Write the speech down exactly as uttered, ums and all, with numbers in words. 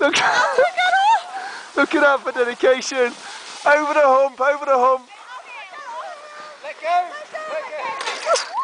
Look, look at that for dedication. Over the hump, over the hump. Let go. Let go.